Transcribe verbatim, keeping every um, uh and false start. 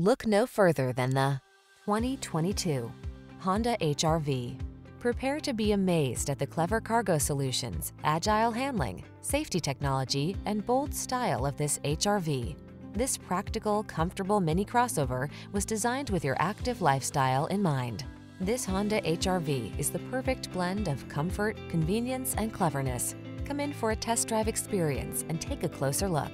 Look no further than the twenty twenty-two Honda H R V. Prepare to be amazed at the clever cargo solutions, agile handling, safety technology, and bold style of this H R V. This practical, comfortable mini crossover was designed with your active lifestyle in mind. This Honda H R V is the perfect blend of comfort, convenience, and cleverness. Come in for a test drive experience and take a closer look.